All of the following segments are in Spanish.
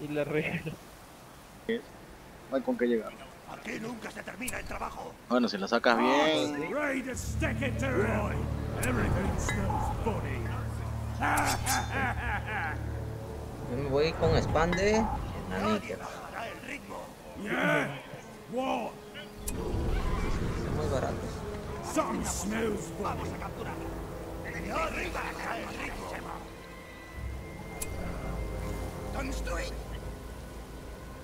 Y le regalo. No hay con qué llegar. Aquí nunca se termina el trabajo. Bueno, si la sacas bien. Me voy con expande. Son muy baratos. Vamos a capturar.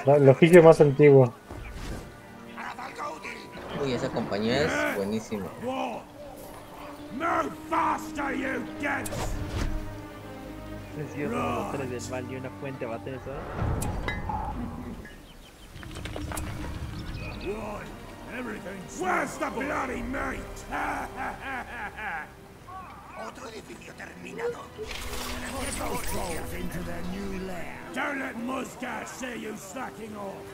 core. Lo que más antiguo. Uy, esa compañía es buenísima. Si yo tengo tres del mal y una fuente bate eso. Where's the bloody mate? Otro edificio terminado. Into their new lair. Don't let Muscat see you slacking off.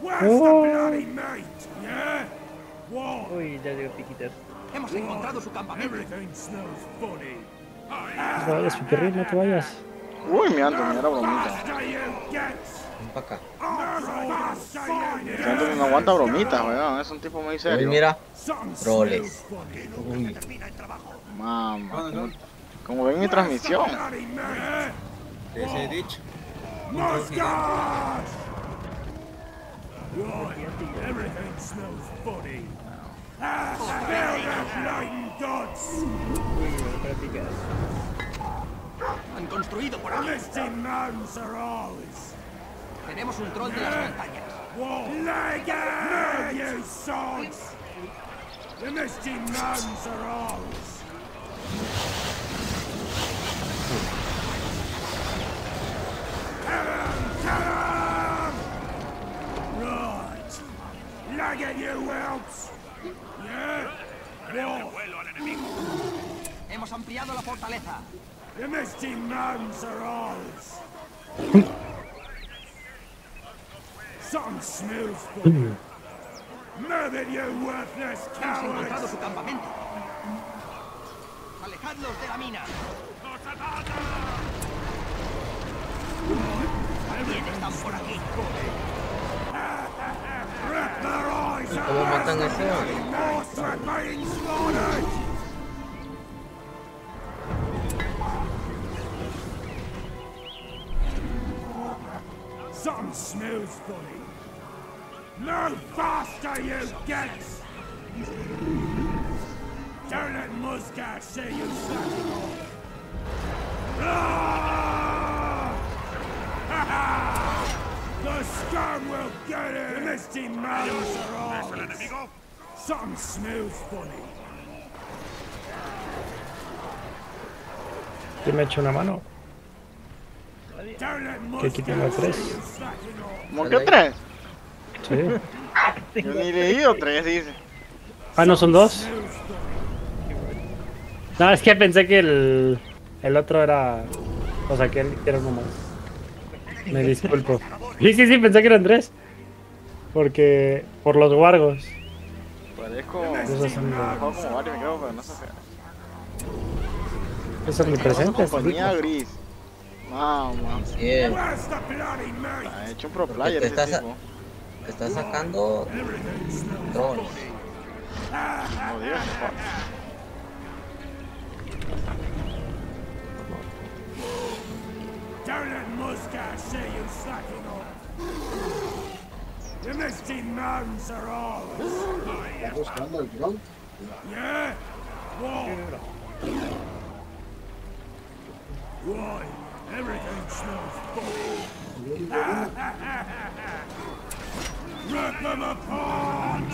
Where's the bloody mate? Yeah. Uy, ya llegó Piquitas. Hemos encontrado su campamento. No vayas, Piquirri, no te vayas. Uy, me ando, me era bromita. Ven pa' acá. Anthony no aguanta bromitas, weón. Es un tipo muy serio. Uy, mira. Troles. Uy. Mamá, como ven mi transmisión. Les he dicho. Han construido por aquí. Tenemos un troll de las montañas. Hemos ampliado la fortaleza. Hemos encontrado su campamento. Alejadlos de la mina. Alguien están por aquí. ¿Cómo matan a ese hombre? Some snooze bully. No faster you get. Don't let Muscat see you slacking off. The scum will get it. The misty mouths are ours. Some snooze bully. ¿Quién me echa una mano? Que aquí tengo tres. ¿Cómo que tres? Sí. Yo ni leído tres, dice. Ah, ¿no son dos? No, es que pensé que el otro era... O sea, que él era uno más. Me disculpo. Sí, pensé que eran tres. Porque... por los guargos. Parezco... Esos son como varios, creo, pero no sé. Esos son mis presentes. Compañía gris. Wow, man. Bien. Ha hecho un pro player ese tipo. Te está sacando drones. No, Dios, ¿estás buscando el drone? Everything smells funny. Rip them apart!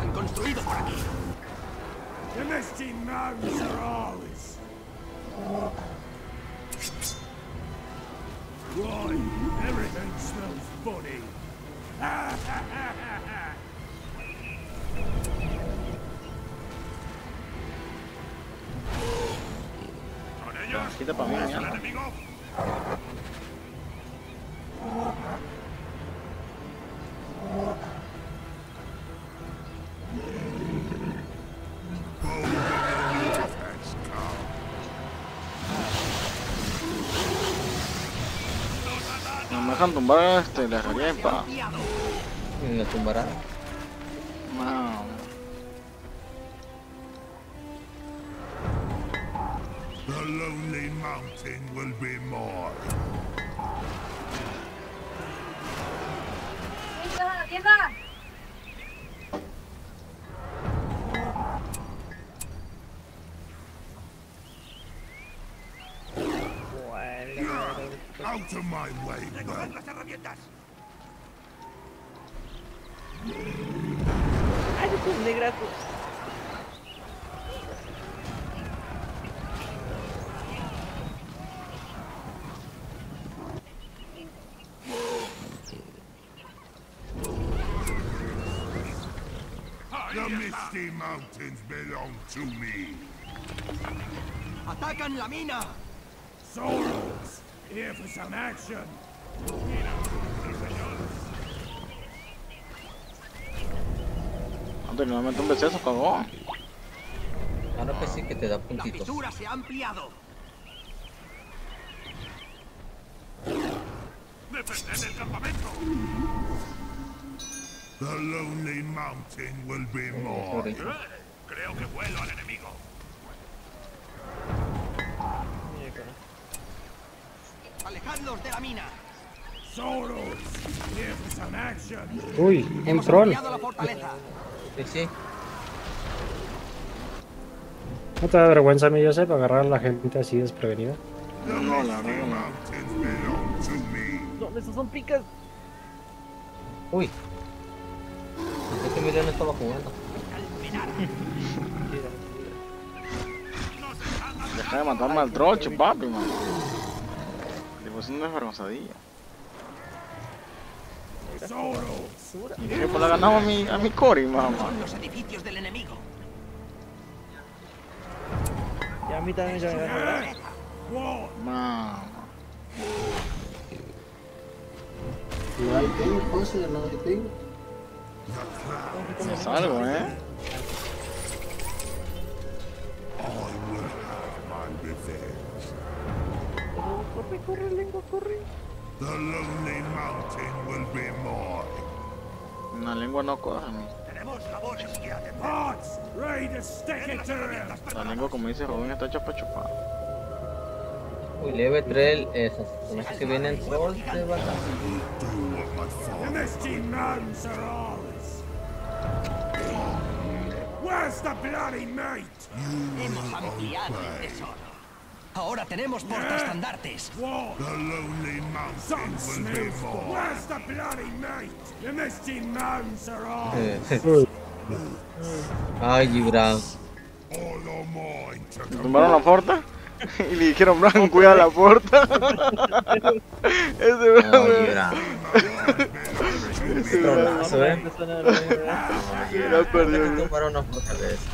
Han construido por aquí. The misty mountains are ours. Why? Everything smells funny. Con ellos. Quita para mí, ¿no? El enemigo. Dejan tumbar este, la revienta. ¿Y la tumbará? No. The lonely mountain will be more. ¡Venga, a la tienda! Out of my way, man. Ay, esos negratos. The misty mountains belong to me. Atacan la mina. Sorrows. Here for some action. Antes no me meto un besazo, cagó. Ahora pensé que te da puntitos. La pintura se ha ampliado. Defender el campamento. The lonely mountain will be more. Creo que vuelo al enemigo. Alejarlos de la mina. Uy, en troll. Sí. ¿No te da vergüenza a mí, Josep, agarrar a la gente así desprevenida? No, la verdad no. ¿Dónde estos son picas? Uy. Este video no estaba jugando. Deja de matarme al troll, chupapi, man. Pues una vergonzadilla. Y que por la ganamos a mi Cory, mamá. Los edificios del enemigo. Y a mí también ya me ganó. Mamá. ¿Y ahí tengo cosas de los que tengo? No salgo, ¿eh? Corre, corre, lengua, corre. The lonely mountain will be mine. La lengua no corre. Tenemos labores que atender. La lengua, como dice Robin, está hecha para chupar. Uy, leve trail esas. Con esas que vienen todos de vaca. Where's the bloody mate? Hemos ampliado el tesoro. Ahora tenemos portaestandartes. Ay, Gibran. ¿Tumbaron la puerta? Y le dijeron, Bran, cuida la puerta. Ese Bran.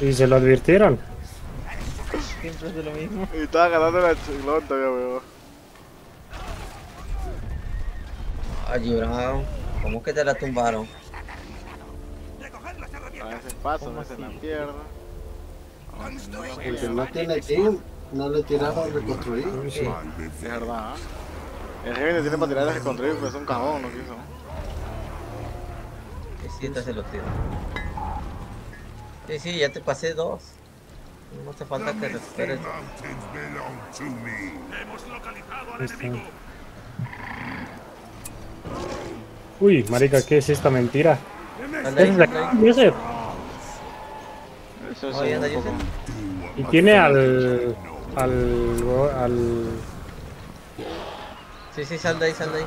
Y se lo advirtieron. Siempre es de lo mismo. Y estaba ganando la chiclón todavía, weón. Ay, Brown, ¿cómo que te la tumbaron? A veces paso, a veces la pierna. Porque no tiene team, no le tiraron reconstruir. Sí. Es verdad, ¿eh? El jefe le tiene para tirar a reconstruir, pero es un cajón lo que hizo. Que sienta se los tira. Sí, ya te pasé dos. No hace falta que te esperes. Hemos localizado al enemigo. Uy, marica, ¿qué es esta mentira? ¿Es la Josep? Eso sí, anda Josep. Y tiene al... Sí, sal de ahí, sal de ahí.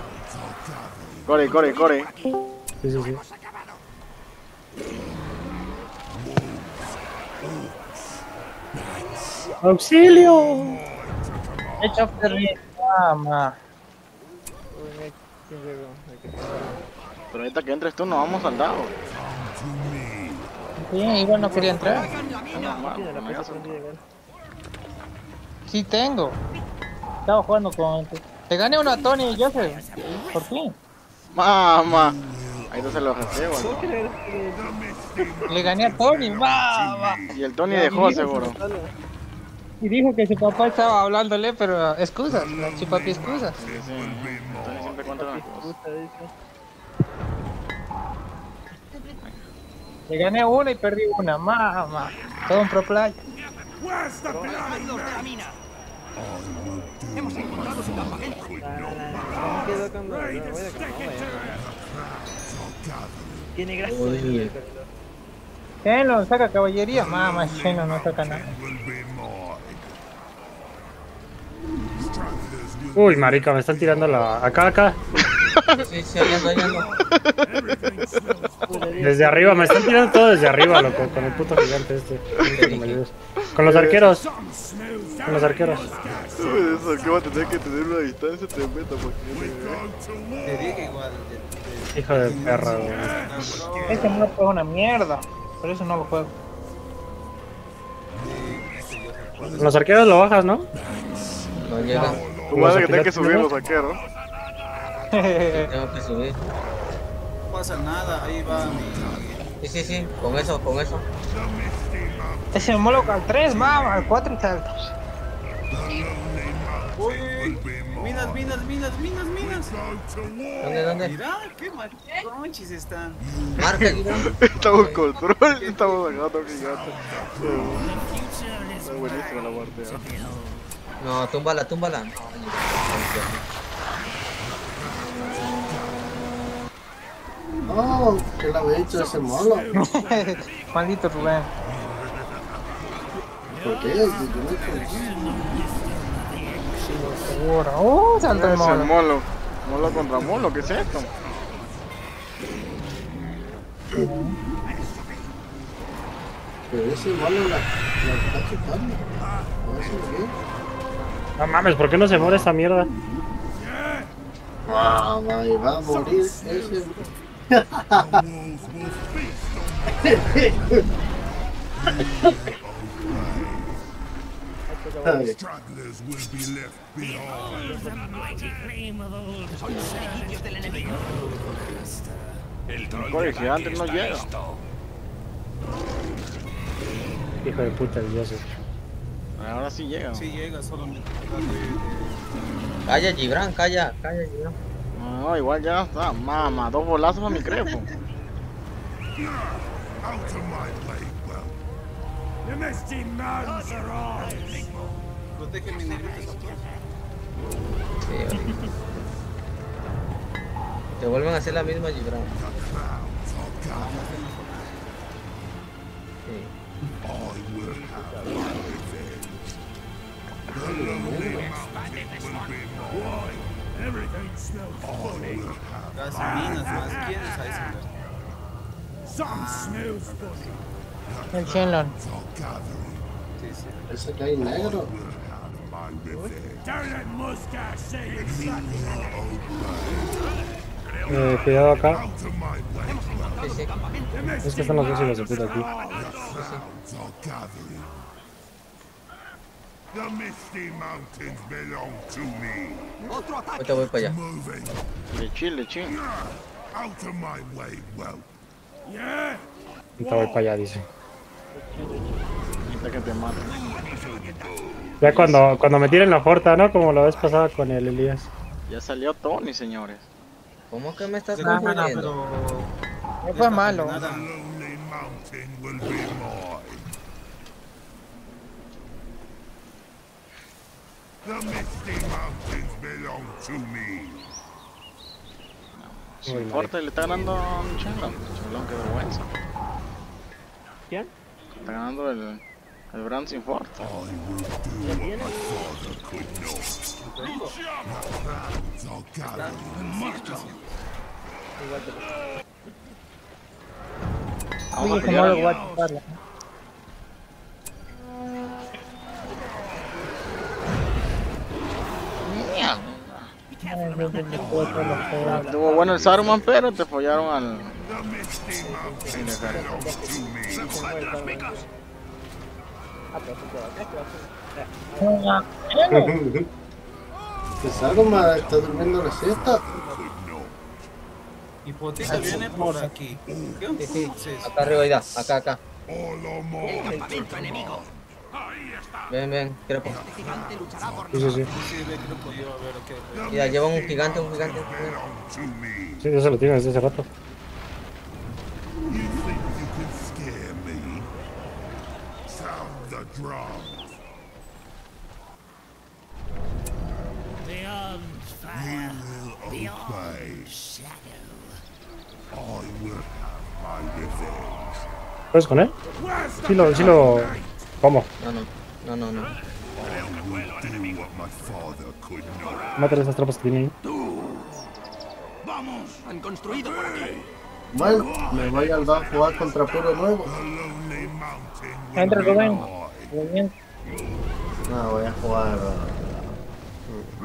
Corre. Sí. ¡Auxilio! ¡Echa perrita, mamá! Pero ahorita que entres tú nos vamos al lado. Sí, igual no quería entrar. Sí tengo. Estaba jugando con... Te gané uno a Tony y Joseph. ¿Por qué? Mamá. Ahí no se lo recibo, ¿no? Le gané a Tony, mamá. Y el Tony dejó seguro. Y dijo que su papá estaba hablándole, pero excusas, su papi excusas. Sí, sí. Tony siempre cuenta las cosas. Le gané una y perdí una, mamá. Todo un pro play. Hemos encontrado su campamento. Tiene gracia. Xeno, saca caballería. Mamá, Xeno no saca nada. Uy, marica, me están tirando la... Acá. Sí, allá. Desde arriba, me están tirando todo desde arriba, loco, con el puto gigante este. Con los arqueros. Uy, eso va a tener que tener una distancia tremenda porque... Te dije igual. Hijo de perra, güey. Este no es una mierda, por eso no lo juego. Los arqueros lo bajas, ¿no? No llega. Tu madre que tenés que subir los arqueros. Tengo que subir. No pasa nada, ahí va mi... Sí, con eso. Ese homólogo al 3, mamá, al 4 y tal. Uy, minas. ¿Dónde? Mirá, qué manchis están. Marca, Guillermo. Estamos con troll, estamos sacando gigantes. Está buenísima la parte. No, túmbala. No, que la había hecho ese molo. Maldito Rubén. ¿Por qué? ¡Oh, salta el molo! Molo contra molo, ¿qué es esto? Pero ese molo la está quitando. No mames, ¿por qué no se muere esta mierda? Ah, va a morir ese. El gigante no llega. Hijo de puta, el dios. Ahora sí llega. Sí llega, solamente. Calla Gibran. No, igual ya está. Mamá, 2 bolazos a mi crepo. Protege mi negrito. Sí, te vuelven a hacer la misma, Gibran. Casi minas más quieres ahí se. El Shenlong. Sí. Ese que hay negro. Cuidado acá. Es que están los dos y los sepultan aquí. The Misty Mountains belong to me. Otro ataque. Ahorita voy para allá. Le chill. Out of my way, well. Yeah. Ahorita voy para allá, dice. Quita que te mate. Ya cuando me tiren la forta, ¿no? Como la vez pasada con el Elías. Ya salió Tony, señores. ¿Cómo que me estás confundiendo? No fue malo. The Misty Mountains belong to me. No importa, le está ganando un Shenlong. Shenlong, qué vergüenza. ¿Quién? Está ganando el Brand sin Forta. Vamos a pelear. Estuvo bueno el Saruman, pero te follaron al... ¿Qué Saruman está durmiendo la siesta? Hipoteca viene por aquí. Acá arriba, ahí da, acá. Ven, Crepo. Sí. Ya, lleva un gigante. Sí, ya se lo tiene desde hace rato. ¿Puedes con él? Sí lo... ¿Cómo? No. Mátale esas tropas que tiene ahí. Vamos, han construido por aquí. Bueno, me voy al bar a jugar contra puro nuevo. Entra, Rubén. Muy bien. No, voy a jugar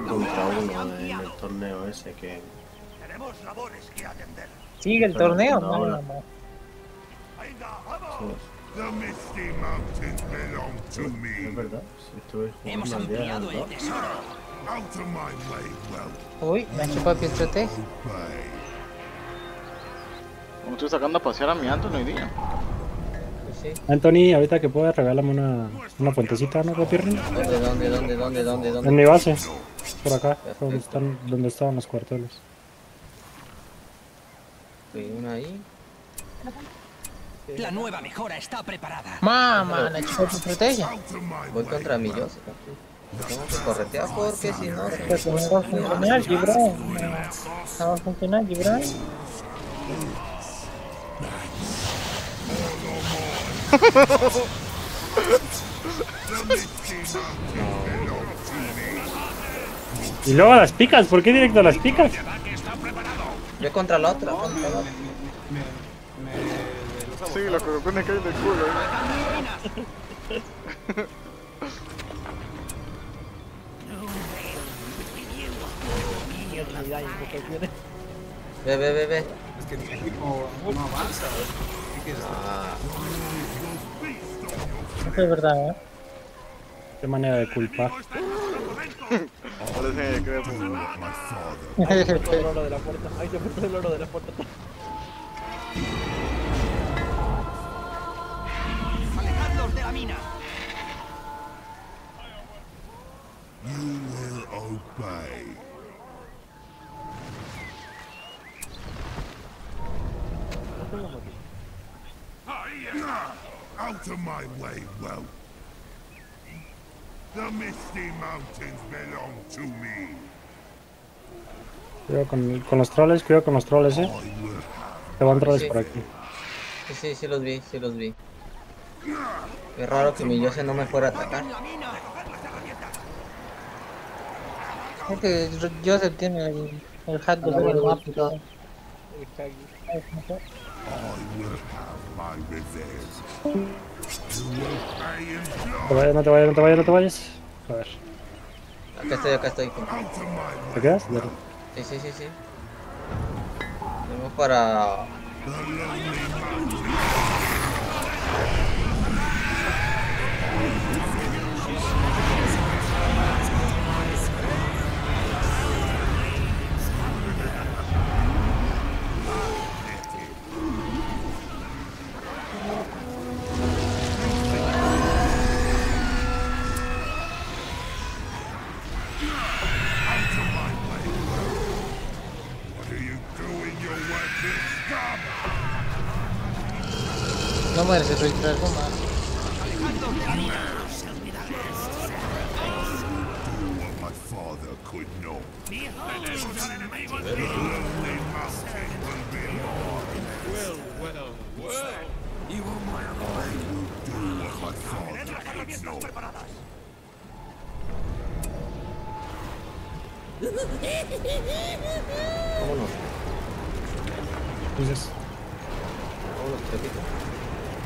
contra uno en el torneo ese que... Tenemos labores que atender. ¿Sigue el torneo? No. The Misty Mountains belong to me. ¿Verdad? Hemos ampliado el tesoro. Out of my way, well. Uy, me ha chupado pichote. Me estoy sacando a pasear a mi Anthony, día. Sí. Anthony, ahorita que puedas, regálame una puentecita, ¿no? ¿Dónde? En mi base. Por acá, donde estaban los cuarteles. Hay una ahí. La nueva mejora está preparada. Mamá, la chica se protege. Voy contra mi Joseph. Tengo que corretear porque si no... No va a funcionar, Gibran. Y luego las picas, ¿por qué directo a las picas? Yo contra la otra. Sí, la corrupción me cae del culo, Ve. Es que el equipo no avanza, es verdad, ¿eh? Qué manera de culpar. Ahí se puso el oro de la puerta. Mina. You will obey. Out of my way, well. The Misty Mountains belong to me. Cuidado con los troles, ¿eh? Te van troles por aquí. Sí, los vi. Es raro que mi Joseph no me fuera a atacar. Porque Joseph tiene el hat de los mapas. No te vayas. A ver. Acá estoy. ¿Te quedas? Sí. Vamos para... No mueres, estoy tras goma. Vámonos.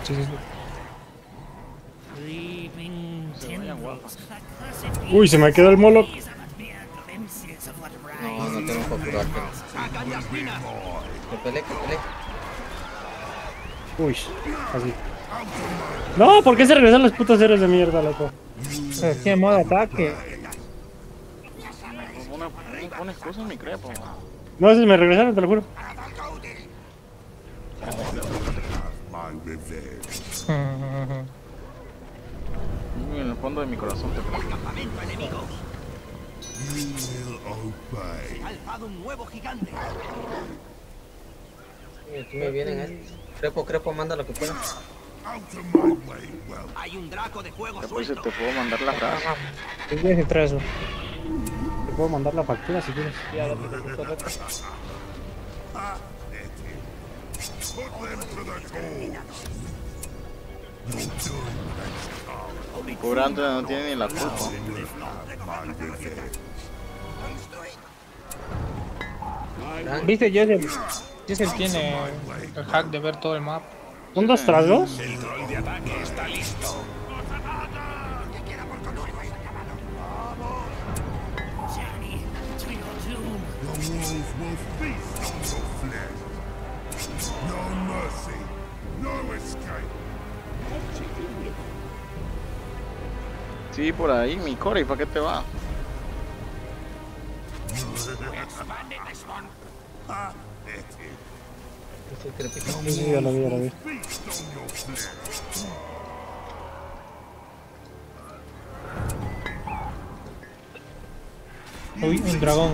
Sí. Uy, se me quedó el Moloch. No, rápido. Que pelee, que pelee. Uy, así. No, ¿por qué se regresan los putos héroes de mierda, loco? Es que modo ataque. Una excusa en mi crepo. No, si me regresaron, te lo juro. En el fondo de mi corazón te creo. Campamento enemigo. Se ha alzado un nuevo gigante. Aquí me vienen estos. Crepo, manda lo que puedas. Hay un draco de fuego suelto. Te puedo mandar la frase. ¿Qué quieres entrar eso? Te puedo mandar la factura si quieres. Ya, lo cobrante no tiene ni la culpa. Viste, Joseph tiene el hack de ver todo el mapa. ¿Un dos tras dos? El troll de ataque está listo. Sí, por ahí, mi Corey, ¿para qué te va? Ya lo vi. Uy, un dragón.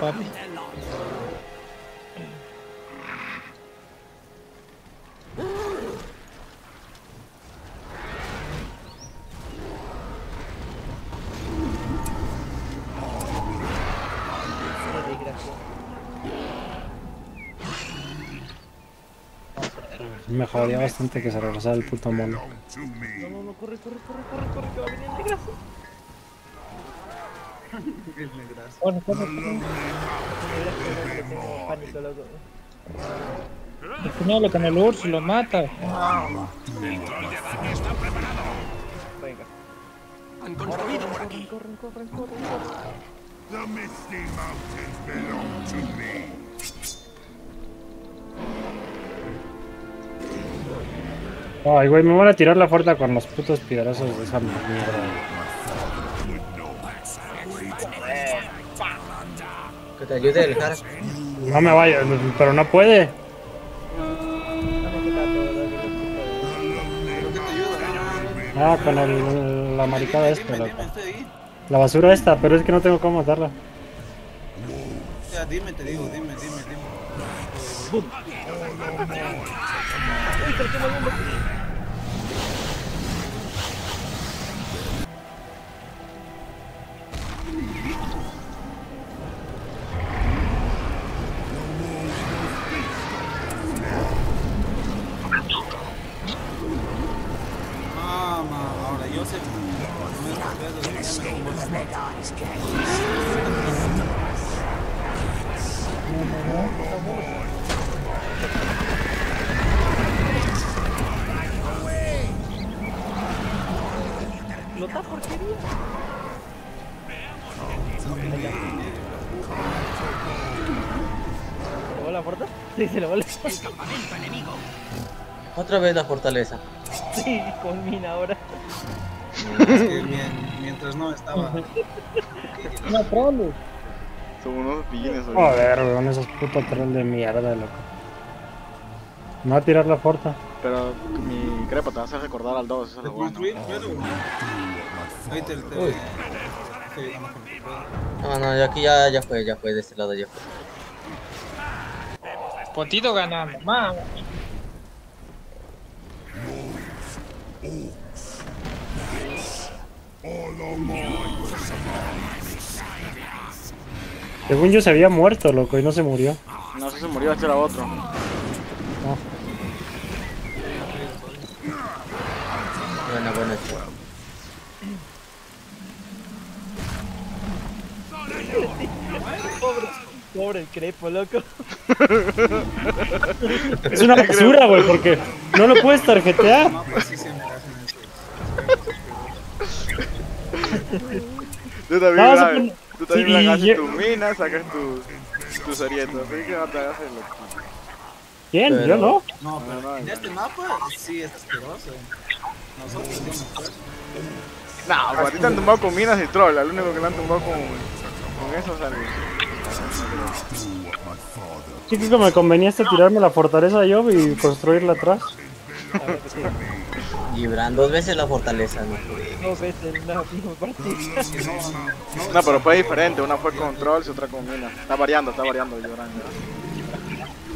Papi. Me jodería bastante que se regresara el puto mono. No, corre, que va a venir el negrazo. El puñado lo con el urso lo mata. El troll de ataque está preparado. Venga. Han construido por aquí. Corren. The misty mountains belong to me. Ay, güey, me van a tirar la fuerza con los putos piedrazos de esa mierda. Que te ayude el cara. No me vaya, pero no puede. Ah, con la maricada esta, loco. La basura esta, pero es que no tengo cómo matarla. Ya, dime, te digo, dime. ¡Bum! Mamá, ahora yo sé. ¿Lota porquería? ¿Le voló la puerta? Sí, se le voló. El campamento enemigo. Otra vez la fortaleza. Sí, con mina ahora. Es que mientras no estaba. ¡No, troll! Son unos pillines. Joder, weón, esos putos troll de mierda, loco. Me va a tirar la forta. Pero mi crepa te vas a recordar al 2, eso es lo bueno. Ahí te no, aquí ya fue, de este lado ya fue. Potito ganando, mamá. Según yo se había muerto, loco, y no se murió. No, se murió, este era otro. Bueno. Pobre el crepo, loco. Es una basura, güey, porque no lo puedes tarjetear. Tú también, no, grabes, tú también sí, sacas yo... tus minas, sacas tus arientos. Así que no te hagas el loco. ¿Quién? Pero... ¿Yo no? No, pero no, en este mapa sí es asqueroso. Nosotros tenemos fuerza. No, pues a ti te han tumbado con minas y troll. Al único que le han tumbado con esos aliens. Sí, que me convenía tirarme la fortaleza yo y construirla atrás. Gibran, 2 veces la fortaleza, ¿no? 2 veces la misma partida. No, pero fue diferente, una fue con trolls y otra con minas. Está variando Gibran.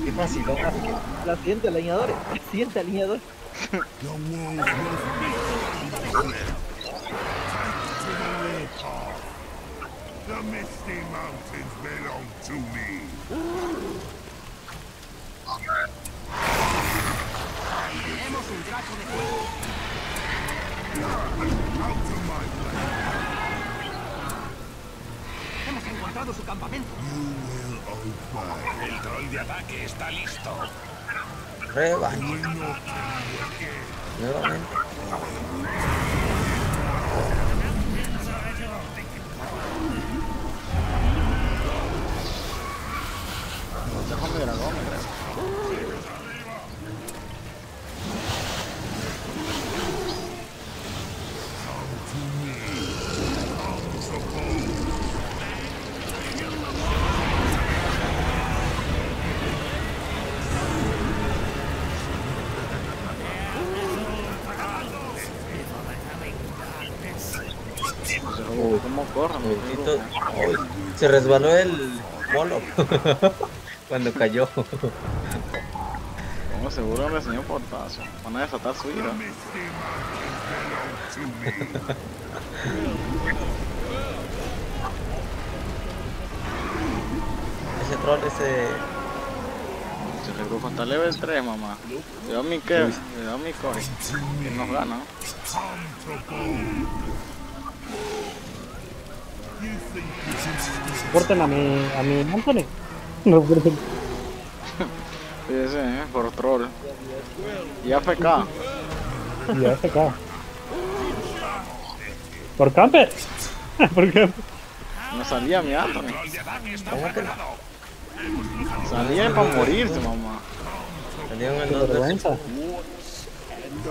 Qué fácil, ¿no? La siguiente alineador, la siguiente alineador. The misty mountains belong to me. Tenemos un trato de juego. Hemos encontrado su campamento. El troll de ataque está listo. Rebaño. Nuevamente. Dejame de dragón, ¿cómo corre? Se resbaló el molo. Cuando cayó. Como seguro le enseñó portazo. Van a desatar su ira. Ese troll, ese... Ese grupo está level 3, mamá. Le da mi kev, le da mi core. Y nos gana. Corten a mi Anthony. No, perdón. Fíjese, por troll. Y AFK. Y AFK. ¿Por camper? ¿Por qué? No salía mi Anthony. Salía para morirse, mamá. Salía en el defensa.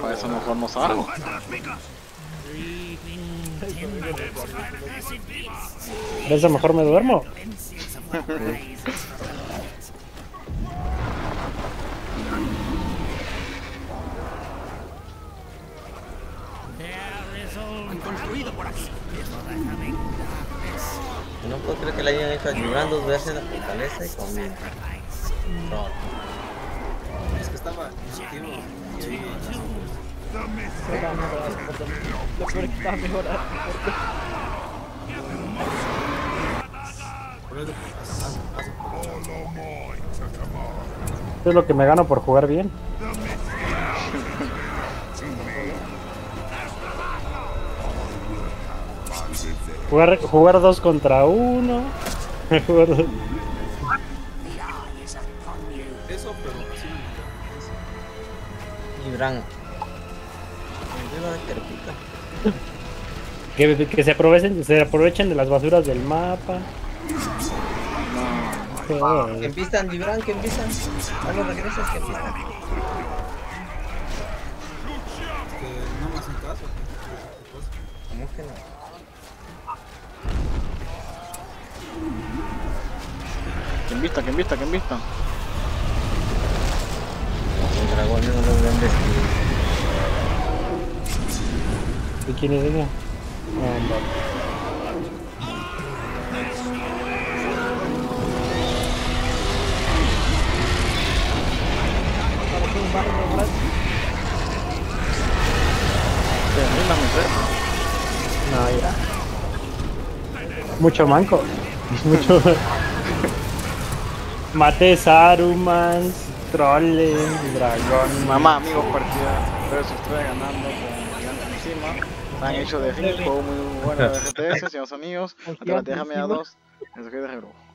Para eso mejor no salgo. Por eso mejor me duermo. No puedo creer que le hayan hecho ayudar 2 veces la fortaleza y conmigo. No. Es que estaba positivo. Lo peor es que estaba mejorando. Esto es lo que me gano por jugar bien. Jugar 2 contra 1. Jugar 2. Eso, pero así. Gibran. Que se aprovechen de las basuras del mapa. Que empiezan, Gibran, que empiezan. A los regresos que empiezan. No me hacen caso. ¿Cómo que no? Que en vista. Los dragones no los ven vestidos. ¿Y quién es ella? No, ya. Mucho manco. Mucho. Mate Sarumans, troles, dragón. Mamá, amigos, partida. Pero si estoy ganando con encima. Se han hecho de juego muy bueno de GTS, señores amigos. Atrás, déjame a 2. En su de grupo.